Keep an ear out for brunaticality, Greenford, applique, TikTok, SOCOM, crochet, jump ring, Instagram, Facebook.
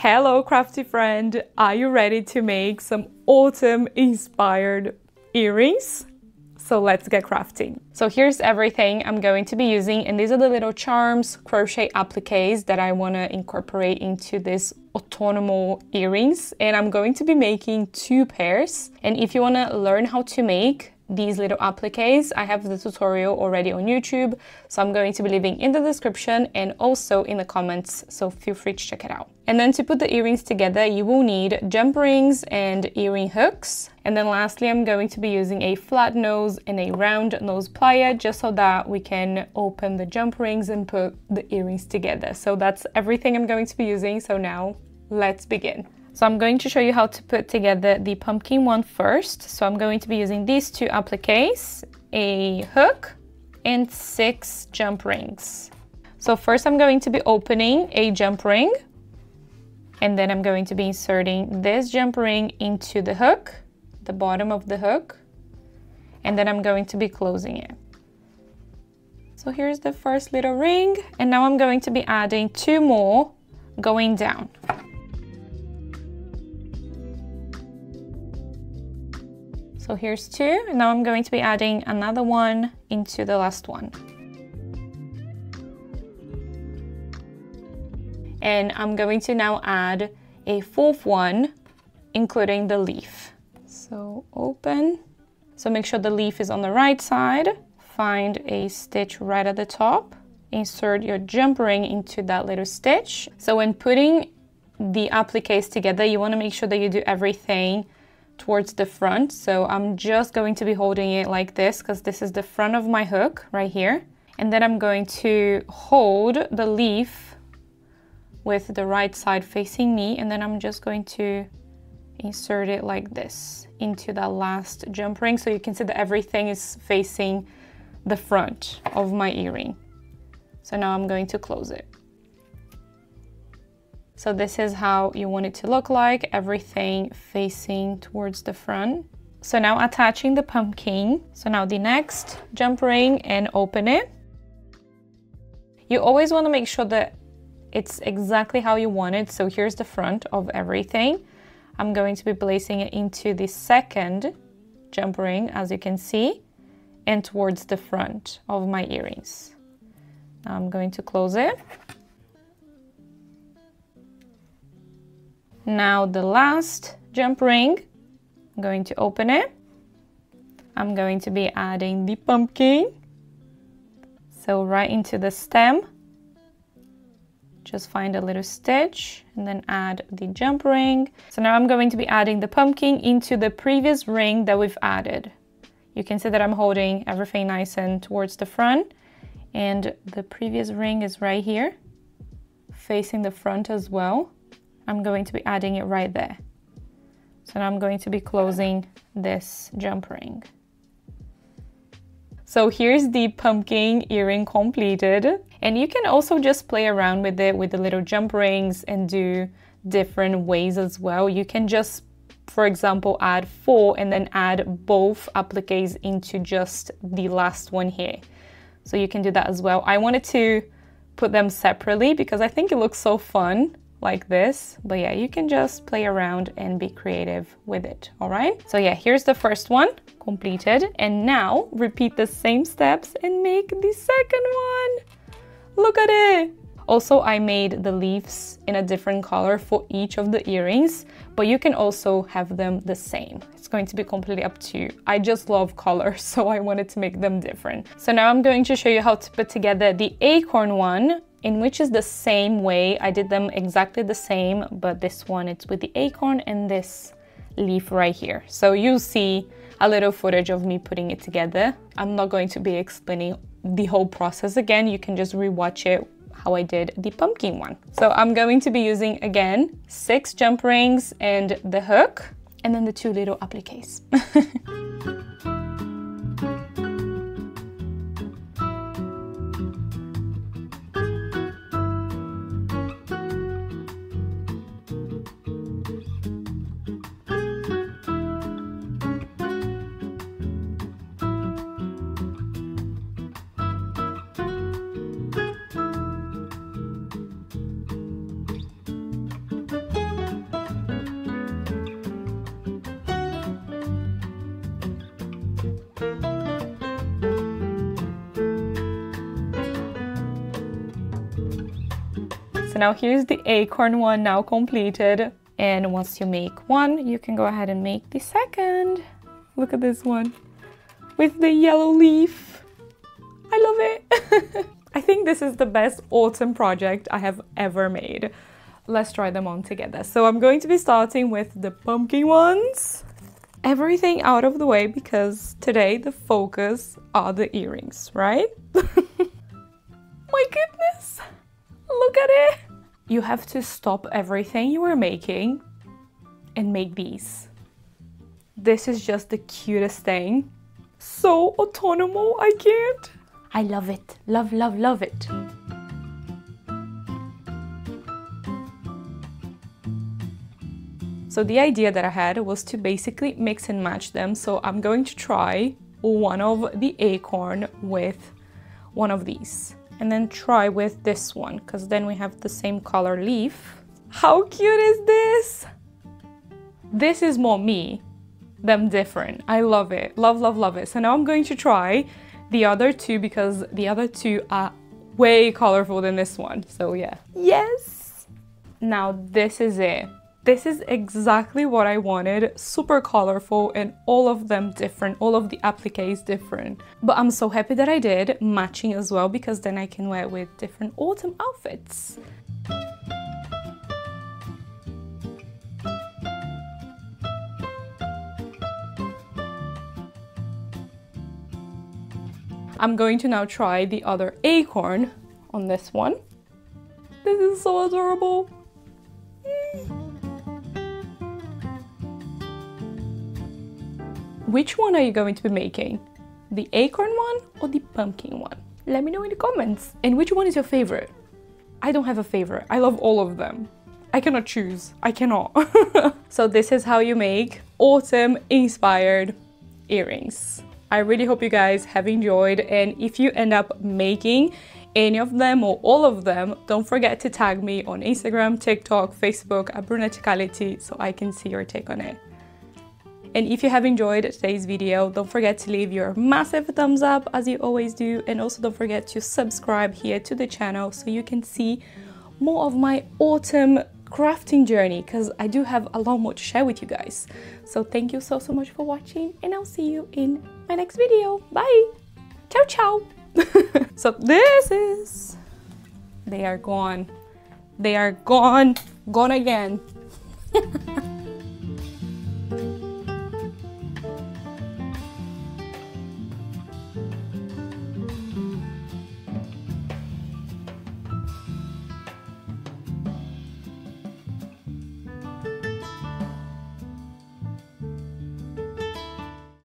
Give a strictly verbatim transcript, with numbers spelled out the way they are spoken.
Hello crafty friend, are you ready to make some autumn inspired earrings? So let's get crafting. So here's everything I'm going to be using, and these are the little charms, crochet appliques that I want to incorporate into this autumnal earrings, and I'm going to be making two pairs. And if you want to learn how to make these little appliques, I have the tutorial already on YouTube, so I'm going to be leaving in the description and also in the comments, so feel free to check it out. And then to put the earrings together, you will need jump rings and earring hooks. And then lastly, I'm going to be using a flat nose and a round nose plier, just so that we can open the jump rings and put the earrings together. So that's everything I'm going to be using, so now let's begin. So I'm going to show you how to put together the pumpkin one first. So I'm going to be using these two appliques, a hook, and six jump rings. So first I'm going to be opening a jump ring, and then I'm going to be inserting this jump ring into the hook, the bottom of the hook, and then I'm going to be closing it. So here's the first little ring, and now I'm going to be adding two more going down. So here's two, and now I'm going to be adding another one into the last one. And I'm going to now add a fourth one, including the leaf. So open. So make sure the leaf is on the right side. Find a stitch right at the top. Insert your jump ring into that little stitch. So when putting the appliques together, you want to make sure that you do everything towards the front. So I'm just going to be holding it like this, because this is the front of my hook right here, and then I'm going to hold the leaf with the right side facing me, and then I'm just going to insert it like this into that last jump ring, so you can see that everything is facing the front of my earring. So now I'm going to close it. So this is how you want it to look like, everything facing towards the front. So now attaching the pumpkin. So now the next jump ring, and open it. You always want to make sure that it's exactly how you want it. So here's the front of everything. I'm going to be placing it into the second jump ring, as you can see, and towards the front of my earrings. Now I'm going to close it. Now the last jump ring, I'm going to open it. I'm going to be adding the pumpkin. So right into the stem, just find a little stitch and then add the jump ring. So now I'm going to be adding the pumpkin into the previous ring that we've added. You can see that I'm holding everything nice and towards the front, and the previous ring is right here, facing the front as well. I'm going to be adding it right there. So now I'm going to be closing this jump ring. So here's the pumpkin earring completed. And you can also just play around with it with the little jump rings and do different ways as well. You can just, for example, add four and then add both appliques into just the last one here. So you can do that as well. I wanted to put them separately because I think it looks so fun like this, but yeah, you can just play around and be creative with it. All right, so yeah, here's the first one completed, and now repeat the same steps and make the second one. Look at it. Also, I made the leaves in a different color for each of the earrings, but you can also have them the same. It's going to be completely up to you. I just love colors, so I wanted to make them different. So now I'm going to show you how to put together the acorn one, in which is the same way. I did them exactly the same, but this one, it's with the acorn and this leaf right here. So you'll see a little footage of me putting it together. I'm not going to be explaining the whole process again. You can just rewatch it how I did the pumpkin one. So I'm going to be using, again, six jump rings and the hook, and then the two little appliques. So now here's the acorn one now completed. And once you make one, you can go ahead and make the second. Look at this one with the yellow leaf. I love it. I think this is the best autumn project I have ever made. Let's try them on together. So I'm going to be starting with the pumpkin ones. Everything out of the way because today the focus are the earrings, right? My goodness, look at it. You have to stop everything you are making and make these. This is just the cutest thing. So autonomous, I can't. I love it, love, love, love it. So the idea that I had was to basically mix and match them. So I'm going to try one of the acorn with one of these and then try with this one because then we have the same color leaf. How cute is this? This is more me than different. I love it, love, love, love it. So now I'm going to try the other two because the other two are way colorful than this one. So yeah. Yes. Now this is it. This is exactly what I wanted, super colorful and all of them different, all of the appliques different. But I'm so happy that I did, matching as well, because then I can wear it with different autumn outfits. I'm going to now try the other acorn on this one. This is so adorable. Mm. Which one are you going to be making? The acorn one or the pumpkin one? Let me know in the comments. And which one is your favorite? I don't have a favorite. I love all of them. I cannot choose. I cannot. So this is how you make autumn-inspired earrings. I really hope you guys have enjoyed. And if you end up making any of them or all of them, don't forget to tag me on Instagram, TikTok, Facebook at brunaticality so I can see your take on it. And if you have enjoyed today's video, don't forget to leave your massive thumbs up as you always do. And also don't forget to subscribe here to the channel so you can see more of my autumn crafting journey because I do have a lot more to share with you guys. So thank you so, so much for watching and I'll see you in my next video. Bye. Ciao, ciao. So this is, they are gone. They are gone, gone again.